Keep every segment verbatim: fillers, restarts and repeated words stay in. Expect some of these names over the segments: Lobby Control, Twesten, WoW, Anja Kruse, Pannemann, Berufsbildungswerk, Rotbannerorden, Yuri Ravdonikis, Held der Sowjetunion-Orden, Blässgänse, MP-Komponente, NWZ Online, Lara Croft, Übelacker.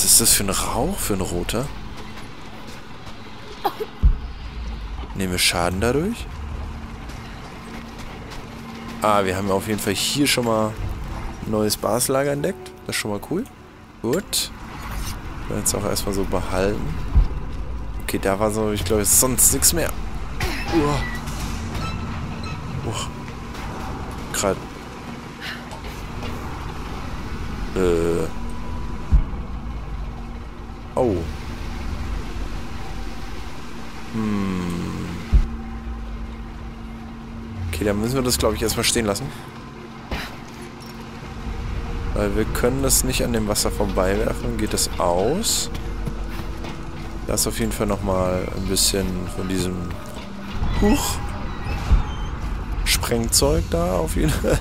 Was ist das für ein Rauch, für ein roter? Nehmen wir Schaden dadurch? Ah, wir haben auf jeden Fall hier schon mal ein neues Basislager entdeckt. Das ist schon mal cool. Gut. Jetzt auch erstmal so behalten. Okay, da war so, ich glaube, sonst nichts mehr. Uah. Uah. Gerade. Äh. Oh. Hm. Okay, dann müssen wir das, glaube ich, erstmal stehen lassen. Weil wir können das nicht an dem Wasser vorbeiwerfen. Geht das aus? Da ist auf jeden Fall nochmal ein bisschen von diesem Huch. Sprengzeug da auf jeden Fall.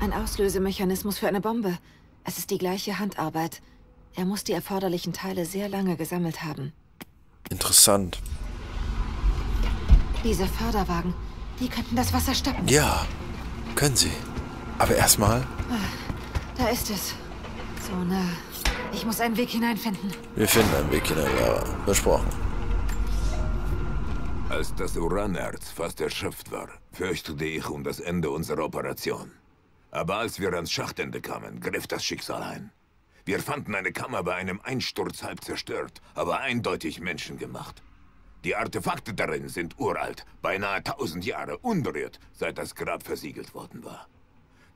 Ein Auslösemechanismus für eine Bombe. Es ist die gleiche Handarbeit. Er muss die erforderlichen Teile sehr lange gesammelt haben. Interessant. Diese Förderwagen, die könnten das Wasser stoppen. Ja, können sie. Aber erstmal... Da ist es. So nah. Ich muss einen Weg hineinfinden. Wir finden einen Weg hinein, ja. Versprochen. Als das Uranerz fast erschöpft war, fürchtete ich um das Ende unserer Operation. Aber als wir ans Schachtende kamen, griff das Schicksal ein. Wir fanden eine Kammer bei einem Einsturz halb zerstört, aber eindeutig menschengemacht. Die Artefakte darin sind uralt, beinahe tausend Jahre unberührt, seit das Grab versiegelt worden war.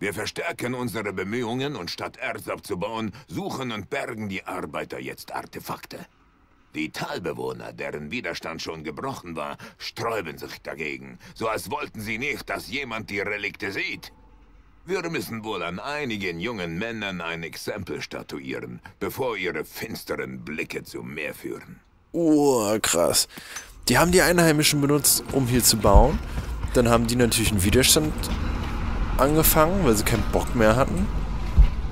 Wir verstärken unsere Bemühungen und statt Erz abzubauen, suchen und bergen die Arbeiter jetzt Artefakte. Die Talbewohner, deren Widerstand schon gebrochen war, sträuben sich dagegen, so als wollten sie nicht, dass jemand die Relikte sieht. Wir müssen wohl an einigen jungen Männern ein Exempel statuieren, bevor ihre finsteren Blicke zum Meer führen. Oh, krass. Die haben die Einheimischen benutzt, um hier zu bauen. Dann haben die natürlich einen Widerstand angefangen, weil sie keinen Bock mehr hatten.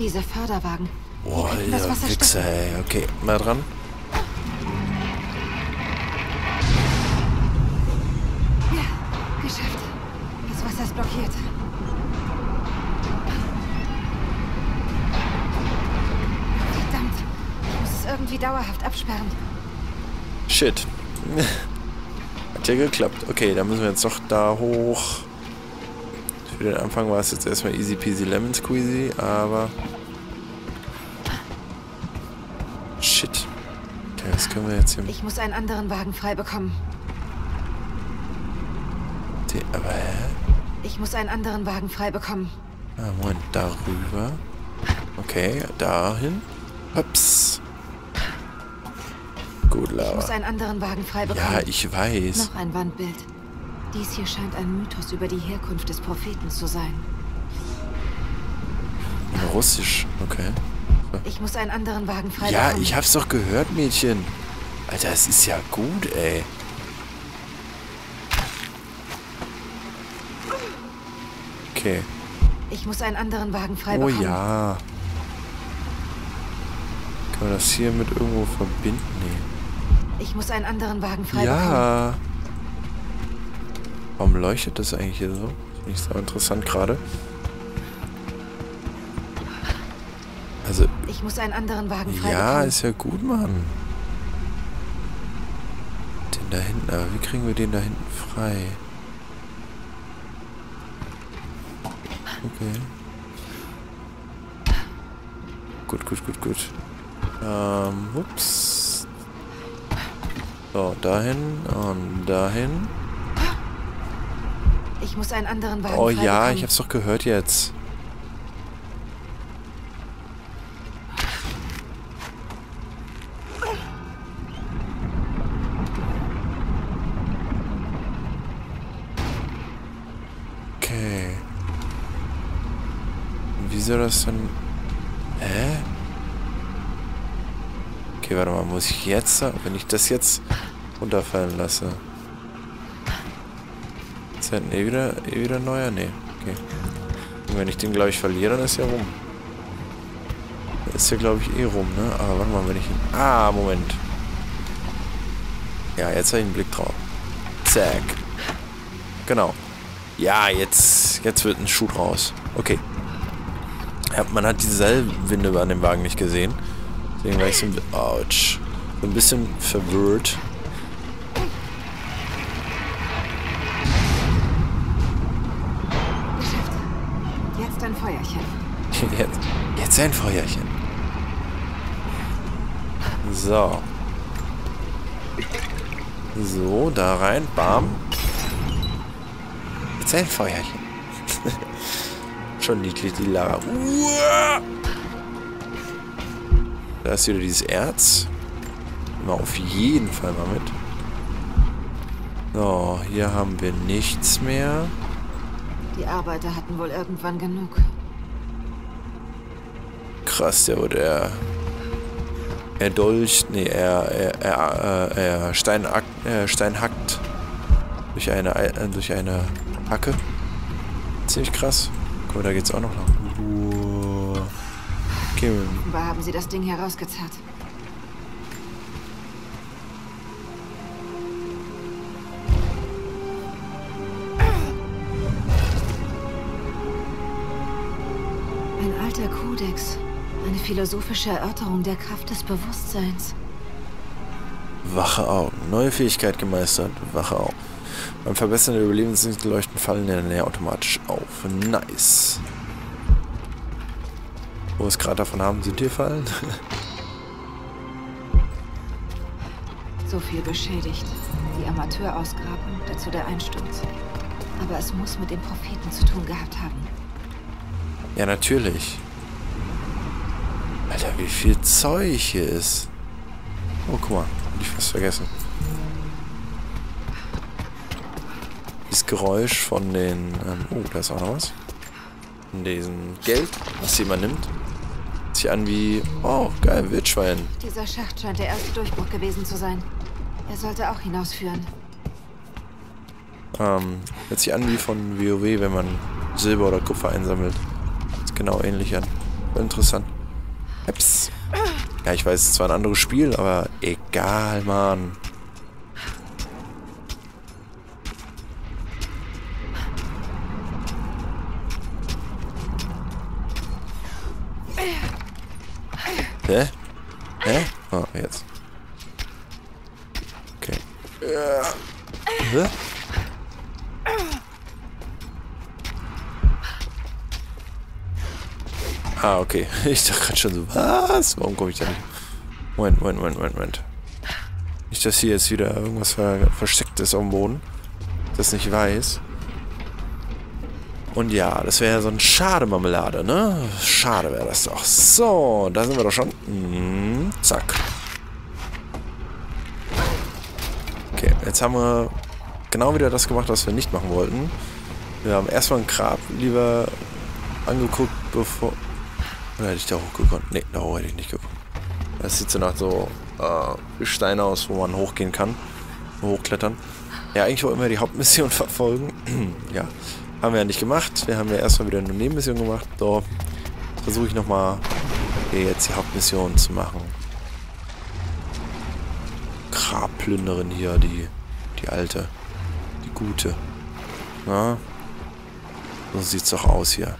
Diese Förderwagen. Oh, Alter, Wichser, ey. Okay, mal dran. Ja, geschafft. Das Wasser ist blockiert. Irgendwie dauerhaft absperren. Shit. Hat ja geklappt. Okay, dann müssen wir jetzt doch da hoch. Für den Anfang war es jetzt erstmal easy peasy lemon squeezy, aber... Shit. Okay, das können wir jetzt hier... Ich muss einen anderen Wagen frei bekommen. Die, aber hä? Ich muss einen anderen Wagen frei bekommen. Ah, Moment, darüber. Okay, dahin. Ups. Gut, Lara. Ich muss einen anderen Wagen frei bekommen. Ja, ich weiß. Noch ein Wandbild. Dies hier scheint ein Mythos über die Herkunft des Propheten zu sein. Russisch, okay. Ich muss einen anderen Wagen frei ja, bekommen. Ja, ich hab's doch gehört, Mädchen. Alter, es ist ja gut, ey. Okay. Ich muss einen anderen Wagen frei oh, bekommen. Oh ja. Kann man das hier mit irgendwo verbinden? Nee. Ich muss einen anderen Wagen frei ja. bekommen. Warum leuchtet das eigentlich hier so? Finde ich so interessant gerade. Also. Ich muss einen anderen Wagen frei ja, bekommen. Ist ja gut, Mann. Den da hinten, aber wie kriegen wir den da hinten frei? Okay. Gut, gut, gut, gut. Ähm, ups. So, dahin und dahin. Ich muss einen anderen Wagen Oh ja, bekommen. Ich hab's doch gehört jetzt. Okay. Und wie soll das denn... Hä? Okay, warte mal, muss ich jetzt, wenn ich das jetzt runterfallen lasse. Ist ja eh wieder, eh wieder neuer? Nee, okay. Und wenn ich den, glaube ich, verliere, dann ist ja rum. Der ist ja, glaube ich, eh rum, ne? Aber warte mal, wenn ich ihn... Ah, Moment. Ja, jetzt habe ich einen Blick drauf. Zack. Genau. Ja, jetzt, jetzt wird ein Schuh draus. Okay. Ja, man hat dieselbe Winde an dem Wagen nicht gesehen. Deswegen war ich so ein, ouch, so ein bisschen verwirrt. Jetzt ein Feuerchen. Jetzt, jetzt ein Feuerchen. So. So, da rein, bam. Jetzt ein Feuerchen. Schon niedlich, die Lara. Uah! Da ist wieder dieses Erz. Nehmen wir auf jeden Fall mal mit. So, hier haben wir nichts mehr. Die Arbeiter hatten wohl irgendwann genug. Krass, der wurde er. Er dolcht. Nee, er. Er. Er. er Steinack, äh, steinhackt. Durch eine. Äh, durch eine Hacke. Ziemlich krass. Guck mal, da geht's auch noch nach. Okay. War haben sie das Ding herausgezerrt? Ein alter Kodex. Eine philosophische Erörterung der Kraft des Bewusstseins. Wache Augen. Neue Fähigkeit gemeistert. Wache Augen. Beim Verbessern der Überlebensdienste leuchten Fallen in der Nähe automatisch auf. Nice. Wo wir es gerade davon haben, sind hier Fallen. So viel beschädigt. Die Amateurausgrabung, dazu der Einsturz. Aber es muss mit den Propheten zu tun gehabt haben. Ja, natürlich. Alter, wie viel Zeug hier ist. Oh, guck mal. Hab ich fast vergessen. Dieses Geräusch von den... Ähm, oh, da ist auch noch was. Von diesem Geld, was jemand nimmt. Hört sich an wie... Oh, geil, Wildschwein. Dieser Schacht scheint der erste Durchbruch gewesen zu sein. Er sollte auch hinausführen. Ähm, hört sich an wie von WoW, wenn man Silber oder Kupfer einsammelt. Ist genau ähnlich an. Interessant. Eps. Ja, ich weiß, es ist zwar ein anderes Spiel, aber egal, Mann. Hä? Hä? Oh, jetzt. Okay. Hä? Ah, okay. Ich dachte gerade schon so, was? Warum komme ich da nicht? Moment, Moment, Moment, Moment, Moment. Nicht, dass hier jetzt wieder irgendwas ver versteckt ist auf dem Boden. Das nicht weiß. Und ja, das wäre ja so ein schade Marmelade, ne? Schade wäre das doch. So, da sind wir doch schon. Mm, zack. Okay, jetzt haben wir genau wieder das gemacht, was wir nicht machen wollten. Wir haben erstmal ein Grab lieber angeguckt, bevor... Oder hätte ich da hochgekommen? Ne, da hoch hätte ich nicht gekommen. Das sieht so nach so äh, Steinen aus, wo man hochgehen kann. Hochklettern. Ja, eigentlich wollten wir die Hauptmission verfolgen. Ja. Haben wir ja nicht gemacht. Wir haben ja erstmal wieder eine Nebenmission gemacht. So, versuche ich nochmal hier jetzt die Hauptmission zu machen. Grabplünderin hier, die die alte. Die gute. Na? So sieht's doch aus hier.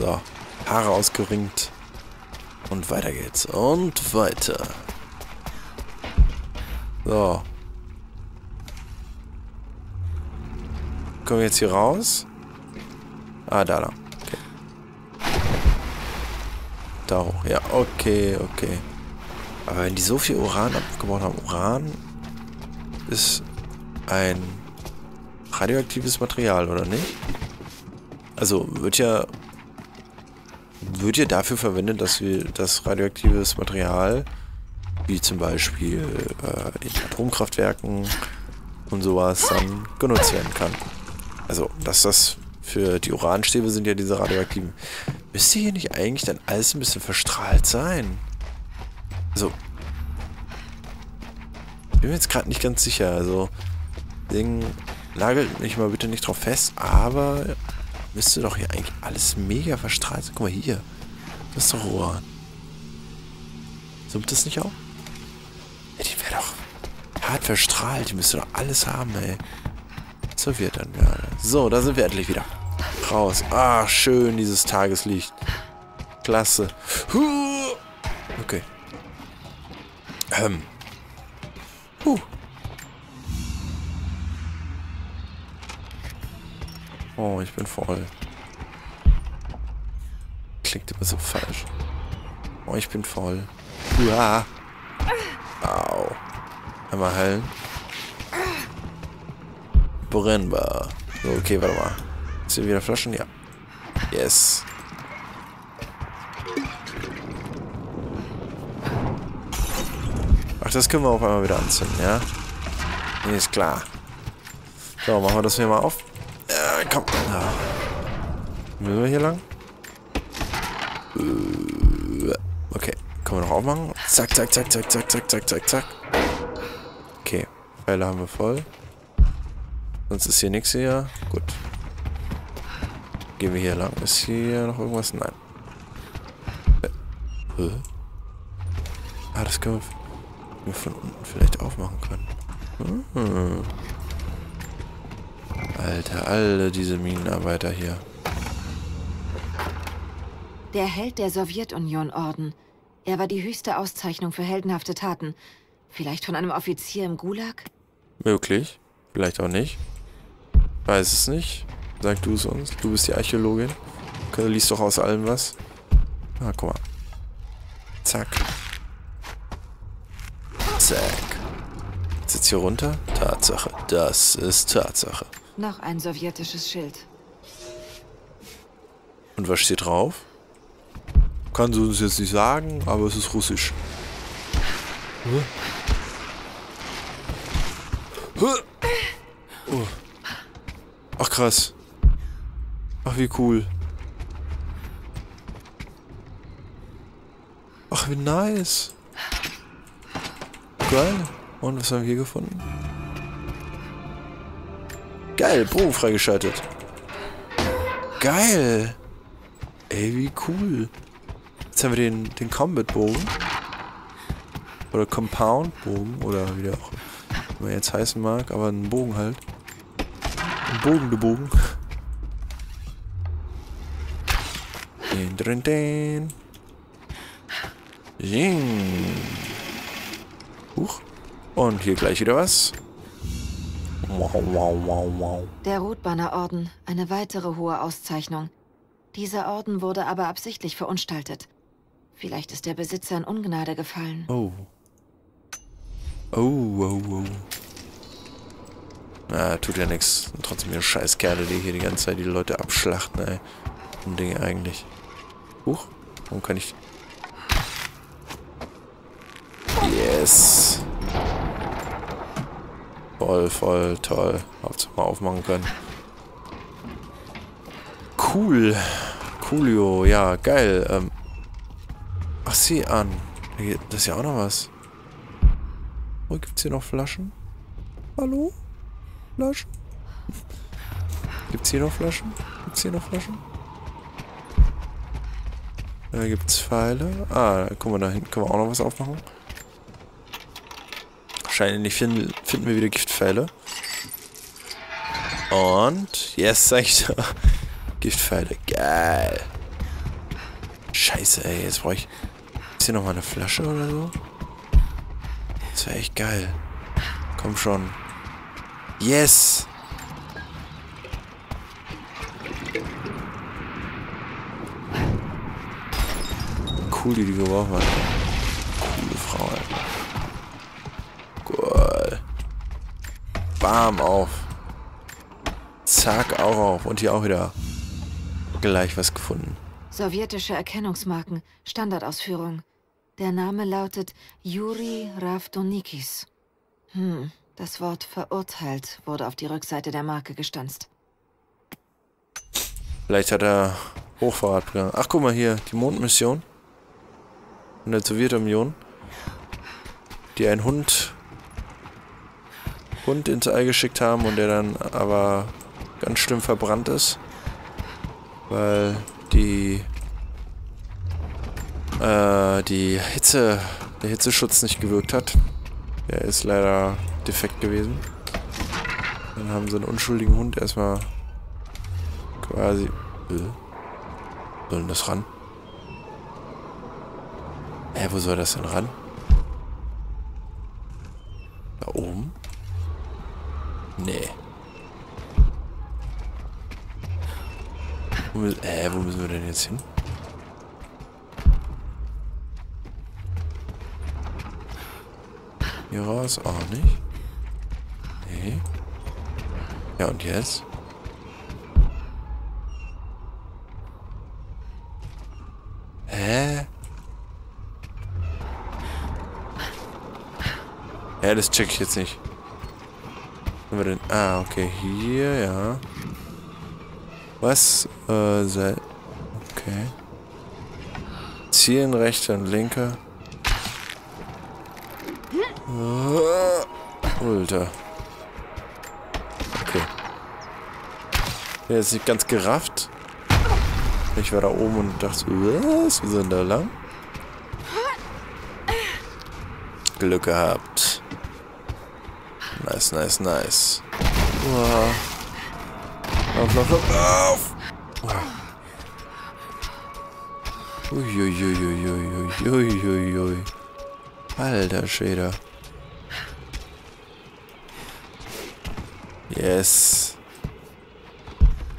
So, Haare ausgeringt. Und weiter geht's. Und weiter. So. Kommen wir jetzt hier raus? Ah, da lang. Okay. Da hoch. Ja, okay, okay. Aber wenn die so viel Uran abgebaut haben... Uran ist ein radioaktives Material, oder nicht? Also, wird ja... Wird ja dafür verwendet, dass wir das radioaktives Material, wie zum Beispiel äh, in Atomkraftwerken und sowas, dann genutzt werden kann. Also, dass das für die Uranstäbe sind ja diese radioaktiven. Müsste hier nicht eigentlich dann alles ein bisschen verstrahlt sein? Also, bin mir jetzt gerade nicht ganz sicher. Also, deswegen nagelt mich mal bitte nicht drauf fest, aber müsste doch hier eigentlich alles mega verstrahlt sein. Guck mal hier. Das ist doch Uran. Summt das nicht auch? Ja, die wäre doch hart verstrahlt. Die müsste doch alles haben, ey. So wird dann gerade. So, da sind wir endlich wieder. Raus. Ah, schön, dieses Tageslicht. Klasse. Huh. Okay. Ähm. Huh. Oh, ich bin voll. Klingt immer so falsch. Oh, ich bin voll. Uah. Au. Einmal heilen. Brennbar. So, okay, warte mal. Sind wieder Flaschen? Ja. Yes. Ach, das können wir auf einmal wieder anzünden, ja? Nee, ist klar. So, machen wir das hier mal auf. Äh, komm. Oh. Müssen wir hier lang? Okay, können wir noch aufmachen? Zack, zack, zack, zack, zack, zack, zack, zack, zack. Okay, Pfeile haben wir voll. Sonst ist hier nichts hier. Gut. Gehen wir hier lang. Ist hier noch irgendwas? Nein. Äh. Ah, das können wir von unten vielleicht aufmachen können. Hm. Alter, alle diese Minenarbeiter hier. Der Held der Sowjetunion-Orden. Er war die höchste Auszeichnung für heldenhafte Taten. Vielleicht von einem Offizier im Gulag? Möglich. Vielleicht auch nicht. Weiß es nicht. Sag du es uns. Du bist die Archäologin. Du liest doch aus allem was. Ah, guck mal. Zack. Zack. Ist jetzt hier runter? Tatsache. Das ist Tatsache. Noch ein sowjetisches Schild. Und was steht drauf? Kann sie uns jetzt nicht sagen, aber es ist russisch. Huh? Huh? Oh. Ach krass. Ach wie cool. Ach wie nice. Geil. Und was haben wir hier gefunden? Geil, Bogen freigeschaltet. Geil. Ey, wie cool. Jetzt haben wir den, den Combat-Bogen. Oder Compound-Bogen. Oder wie der auch immer jetzt heißen mag. Aber einen Bogen halt. Ein Bogen, der Bogen. Den drin, den. Jing. Huch. Und hier gleich wieder was. Wow, wow, wow, wow. Der Rotbannerorden. Eine weitere hohe Auszeichnung. Dieser Orden wurde aber absichtlich verunstaltet. Vielleicht ist der Besitzer in Ungnade gefallen. Oh. Oh, oh, oh. Na, tut ja nichts. Trotzdem hier scheiß Kerle, die hier die ganze Zeit die Leute abschlachten, ey. Ein Ding eigentlich. Huch. Warum kann ich... Yes. Voll, voll, toll. Hab's mal aufmachen können. Cool. Coolio. Ja, geil. Ähm. Ach, sieh an. Das ist ja auch noch was. Oh, gibt's hier noch Flaschen? Hallo? Flaschen? Gibt's hier noch Flaschen? Gibt's hier noch Flaschen? Da gibt's Pfeile. Ah, guck mal, da hinten können wir auch noch was aufmachen. Wahrscheinlich finden, finden wir wieder Giftpfeile. Und... Yes, sag ich da. Giftpfeile. Geil. Scheiße, ey. Jetzt brauche ich... Ist hier nochmal eine Flasche oder so? Das wäre echt geil. Komm schon. Yes! Cool, die die geworfen hat. Coole Frau, ey. Cool. Bam, auf. Zack, auch auf. Und hier auch wieder gleich was gefunden. Sowjetische Erkennungsmarken. Standardausführung. Der Name lautet Yuri Ravdonikis. Hm, das Wort verurteilt wurde auf die Rückseite der Marke gestanzt. Vielleicht hat er Hochverrat begangen. Ach, guck mal hier, die Mondmission von der Sowjetunion, die einen Hund, Hund ins All geschickt haben und der dann aber ganz schlimm verbrannt ist, weil die... die Hitze, der Hitzeschutz nicht gewirkt hat. Der ist leider defekt gewesen. Dann haben sie einen unschuldigen Hund erstmal quasi... Soll denn das ran? Hä, wo soll das denn ran? Da oben? Nee. Wo, äh, wo müssen wir denn jetzt hin? Hier raus auch nicht. Nee. Ja, und jetzt? Hä? Ja, das check ich jetzt nicht. Haben wir denn? Ah, okay, hier, ja. Was? Äh, sei. Okay. Zielen, rechter und linker. Alter. Okay. Der ist nicht ganz gerafft. Ich war da oben und dachte, was? Wir sind da lang. Glück gehabt. Nice, nice, nice. Wow. Auf, auf, auf, auf. Uiuiuiuiuiuiuiui. Alter Schäder. Yes.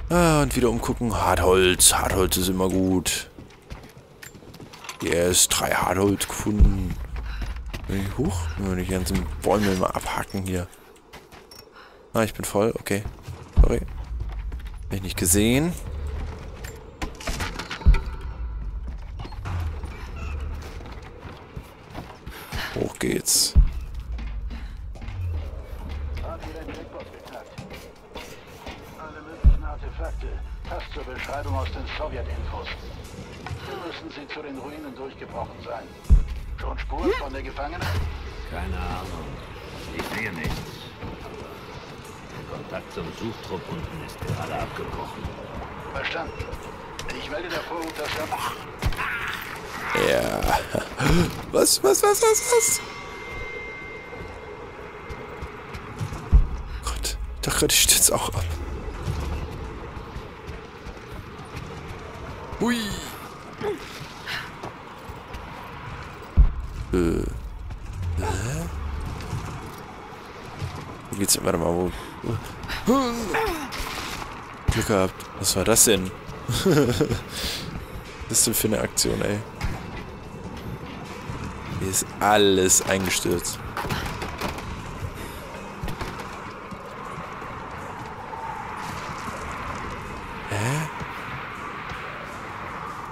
Ah, und wieder umgucken. Hartholz. Hartholz ist immer gut. Yes, drei Hartholz gefunden. Huch, nur die ganzen Bäume immer abhacken hier. Ah, ich bin voll. Okay. Sorry. Hab ich nicht gesehen. Hoch geht's. Passt zur Beschreibung aus den Sowjetinfos. Hier müssen sie zu den Ruinen durchgebrochen sein. Schon Spuren von der Gefangenen? Keine Ahnung. Ich sehe nichts. Der Kontakt zum Suchtrupp unten ist gerade abgebrochen. Verstanden. Ich melde der Vorhut, dass er... Ja. Was, was, was, was, was? Gott, da könnte ich jetzt auch ab. Hui! Äh. Äh? Wo geht's denn? Warte mal, wo? Glück gehabt. Was war das denn? Was ist denn für eine Aktion, ey? Hier ist alles eingestürzt.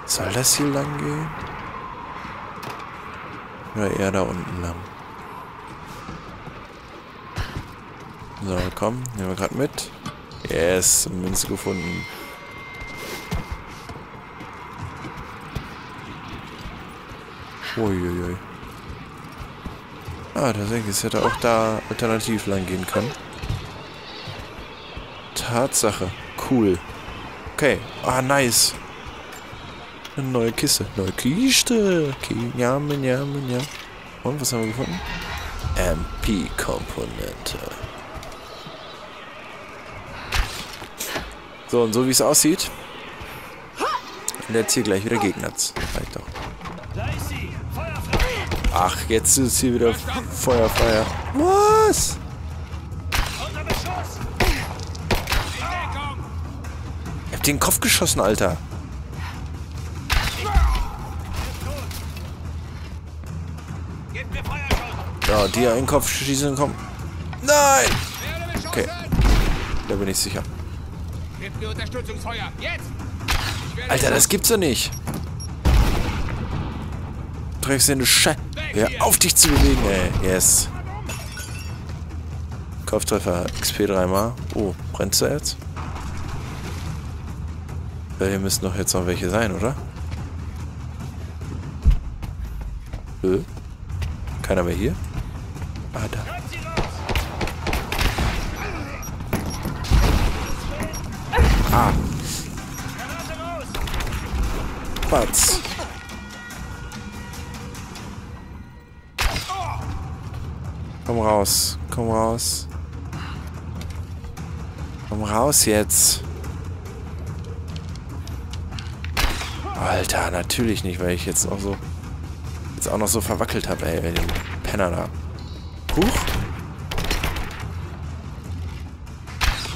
Soll das hier lang gehen? Oder eher da unten lang? So, komm, nehmen wir gerade mit. Yes, Münze gefunden. Uiuiui. Ah, tatsächlich, es hätte auch da alternativ lang gehen können. Tatsache, cool. Okay, ah, nice. Eine neue Kiste. Neue Kiste. Okay. Ja, man, ja, man, ja. Und was haben wir gefunden? M P-Komponente. So, und so wie es aussieht. Und jetzt hier gleich wieder Gegner. Vielleicht doch. Ach, jetzt ist hier wieder Feuer, Feuer. Was? Ich hab den Kopf geschossen, Alter. Ja, die einen Kopf schießen, komm. Nein! Okay. Da bin ich sicher. Alter, das gibt's doch nicht. Trägst du Scheiße. Ja, auf dich zu bewegen, ey. Yes. Kopftreffer. X P dreimal. Oh, brennt's da jetzt? Ja, hier müssen doch jetzt noch welche sein, oder? Nö. Keiner mehr hier? Ah, da. Ah. Patz. Komm raus. Komm raus. Komm raus jetzt. Alter, natürlich nicht, weil ich jetzt noch so... jetzt auch noch so verwackelt habe, ey, mit dem Penner da. Huch.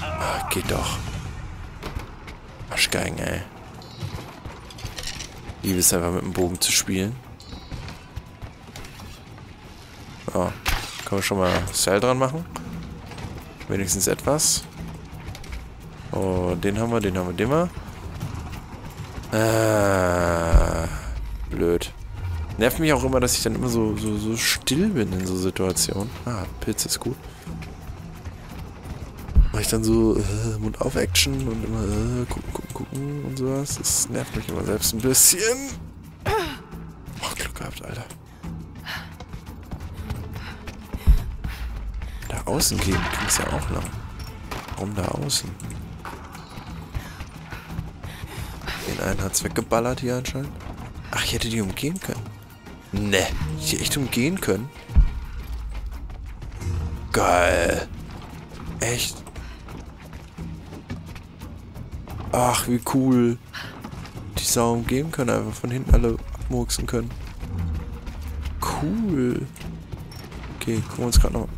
Ach, geht doch. Arschgeigen, ey. Ich liebe es einfach, mit dem Bogen zu spielen. Oh, können wir schon mal Seil dran machen? Wenigstens etwas. Oh, den haben wir, den haben wir, den haben wir. Ah, blöd. Nervt mich auch immer, dass ich dann immer so, so, so still bin in so Situationen. Ah, Pilz ist gut. Mache ich dann so äh, Mund-auf-Action und immer äh, gucken, gucken, gucken und sowas. Das nervt mich immer selbst ein bisschen. Oh, Glück gehabt, Alter. Da außen gehen ging es ja auch noch. Warum da außen? Den einen hat's weggeballert hier anscheinend. Ach, ich hätte die umgehen können. Ne, ich hätte echt umgehen können. Geil. Echt. Ach, wie cool. Die Sau umgehen können, einfach von hinten alle abmurksen können. Cool. Okay, gucken wir uns gerade noch.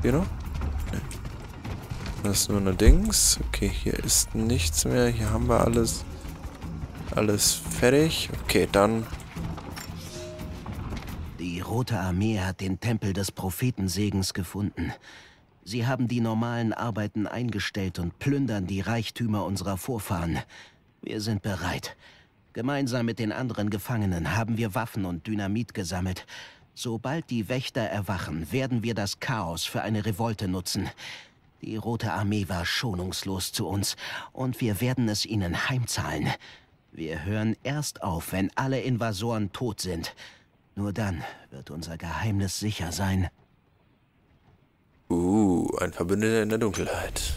Hier noch? Ne. Das ist nur eine Dings. Okay, hier ist nichts mehr. Hier haben wir alles. Alles fertig. Okay, dann. Die Rote Armee hat den Tempel des Prophetensegens gefunden. Sie haben die normalen Arbeiten eingestellt und plündern die Reichtümer unserer Vorfahren. Wir sind bereit. Gemeinsam mit den anderen Gefangenen haben wir Waffen und Dynamit gesammelt. Sobald die Wächter erwachen, werden wir das Chaos für eine Revolte nutzen. Die Rote Armee war schonungslos zu uns und wir werden es ihnen heimzahlen. Wir hören erst auf, wenn alle Invasoren tot sind. Nur dann wird unser Geheimnis sicher sein. Uh, ein Verbündeter in der Dunkelheit.